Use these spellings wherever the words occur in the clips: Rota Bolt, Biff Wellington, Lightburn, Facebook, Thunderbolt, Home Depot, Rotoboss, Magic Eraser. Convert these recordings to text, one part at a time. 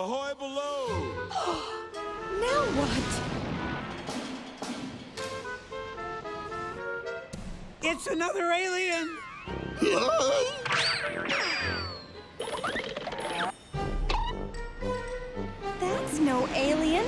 Ahoy below! Now what? It's another alien! That's no alien.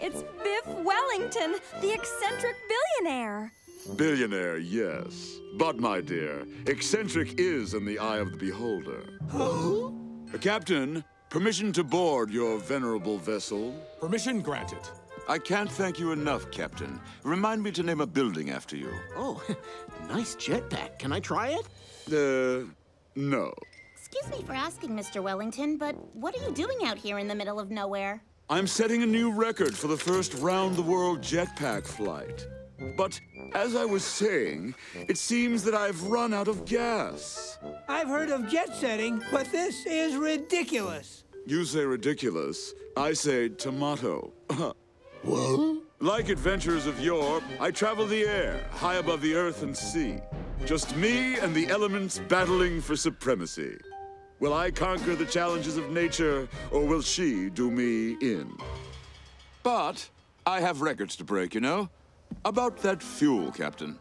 It's Biff Wellington, the eccentric billionaire. Billionaire, yes. But, my dear, eccentric is in the eye of the beholder. Huh? Captain, permission to board your venerable vessel? Permission granted. I can't thank you enough, Captain. Remind me to name a building after you. Oh, nice jetpack. Can I try it? No. Excuse me for asking, Mr. Wellington, but what are you doing out here in the middle of nowhere? I'm setting a new record for the first round-the-world jetpack flight. But, as I was saying, it seems that I've run out of gas. I've heard of jet setting, but this is ridiculous. You say ridiculous, I say tomato. What? Like adventurers of yore, I travel the air, high above the earth and sea. Just me and the elements battling for supremacy. Will I conquer the challenges of nature, or will she do me in? But I have records to break, you know? About that fuel, Captain.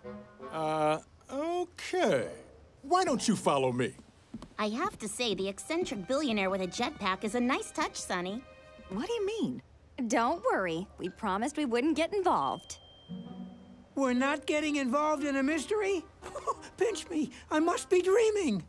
Okay. Why don't you follow me? I have to say, the eccentric billionaire with a jetpack is a nice touch, Sonny. What do you mean? Don't worry. We promised we wouldn't get involved. We're not getting involved in a mystery? Pinch me. I must be dreaming.